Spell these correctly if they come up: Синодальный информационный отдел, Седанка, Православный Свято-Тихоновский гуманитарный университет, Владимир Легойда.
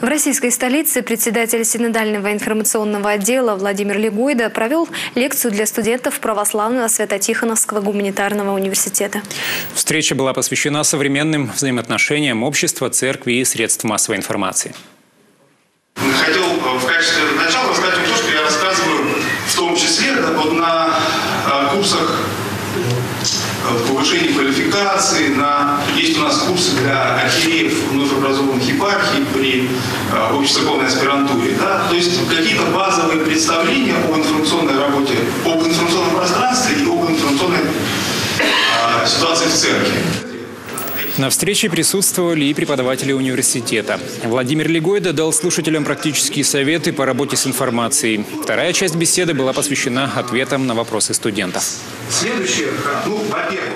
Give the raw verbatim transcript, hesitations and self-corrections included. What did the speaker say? В российской столице председатель Синодального информационного отдела Владимир Легойда провел лекцию для студентов Православного Свято-Тихоновского гуманитарного университета. Встреча была посвящена современным взаимоотношениям общества, церкви и средств массовой информации. Хотел в качестве начала рассказать вам то, что я рассказываю в том числе вот на курсах повышения квалификации, на... есть у нас курсы для архиереев вновь образованных епархий при э, общецерковной аспирантуре. Да? То есть какие-то базовые представления об информационной работе, об информационном пространстве и об информационной э, ситуации в церкви. На встрече присутствовали и преподаватели университета. Владимир Легойда дал слушателям практические советы по работе с информацией. Вторая часть беседы была посвящена ответам на вопросы студентов. Следующее, ну, во-первых,